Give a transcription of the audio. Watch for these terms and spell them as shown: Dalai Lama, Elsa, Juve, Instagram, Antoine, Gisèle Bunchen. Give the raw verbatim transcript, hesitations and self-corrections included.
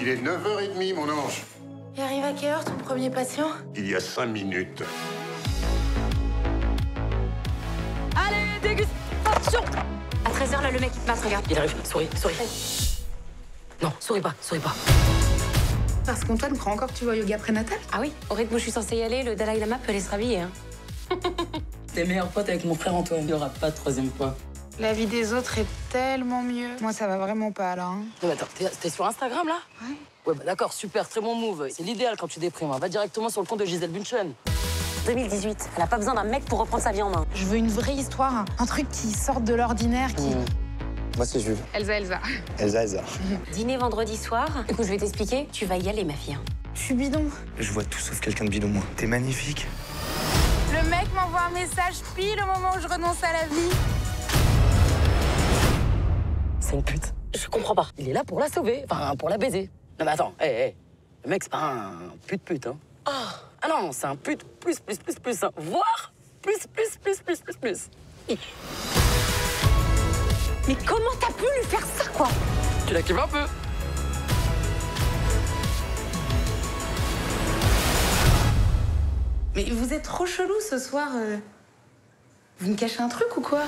Il est neuf heures trente, mon ange. Il arrive à quelle heure, ton premier patient? Il y a cinq minutes. Allez, dégustation! À treize heures, là, le mec, il passe, regarde. Il arrive, souris, souris. Ouais. Non, souris pas, souris pas. Parce qu'Antoine croit encore que tu vas au yoga prénatal? Ah oui, au rythme où je suis censée y aller, le Dalai Lama peut aller se rhabiller, hein. T'es meilleur pote avec mon frère Antoine. Il n'y aura pas de troisième fois. La vie des autres est tellement mieux. Moi, ça va vraiment pas, là. Hein. Non, mais attends, t'es sur Instagram, là? Ouais. Ouais, bah d'accord, super, très bon move. C'est l'idéal quand tu déprimes. Hein. Va directement sur le compte de Gisèle Bunchen. deux mille dix-huit, elle a pas besoin d'un mec pour reprendre sa vie en main. Je veux une vraie histoire, hein. Un truc qui sorte de l'ordinaire, qui... Mmh. Moi, c'est Juve. Elsa, Elsa. Elsa, Elsa. Dîner vendredi soir. Écoute, je vais t'expliquer. Tu vas y aller, ma fille. Hein. Je suis bidon. Je vois tout sauf quelqu'un de bidon, moi. T'es magnifique. Le mec m'envoie un message pile au moment où je renonce à la vie. C'est une pute. Je comprends pas. Il est là pour la sauver, enfin, pour la baiser. Non, mais attends, hé, hey, hé. Hey. Le mec, c'est pas un pute pute, hein. Oh. Ah non, c'est un pute plus, plus, plus, plus, hein. Voire plus, plus, plus, plus, plus, plus. Hi. Mais comment t'as pu lui faire ça, quoi? Tu la kiffes un peu. Mais vous êtes trop chelou ce soir. Vous me cachez un truc ou quoi?